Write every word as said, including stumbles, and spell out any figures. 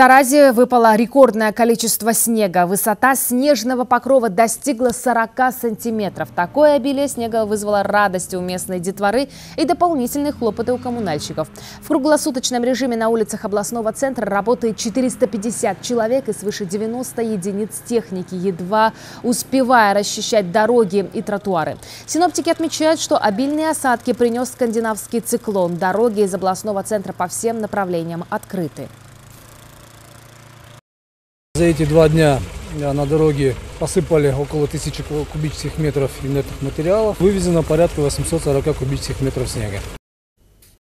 Таразе выпало рекордное количество снега. Высота снежного покрова достигла сорока сантиметров. Такое обилие снега вызвало радость у местной детворы и дополнительные хлопоты у коммунальщиков. В круглосуточном режиме на улицах областного центра работает четыреста пятьдесят человек и свыше девяноста единиц техники, едва успевая расчищать дороги и тротуары. Синоптики отмечают, что обильные осадки принес скандинавский циклон. Дороги из областного центра по всем направлениям открыты. За эти два дня на дороге посыпали около тысячи кубических метров инертных материалов. Вывезено порядка восьмисот сорока кубических метров снега.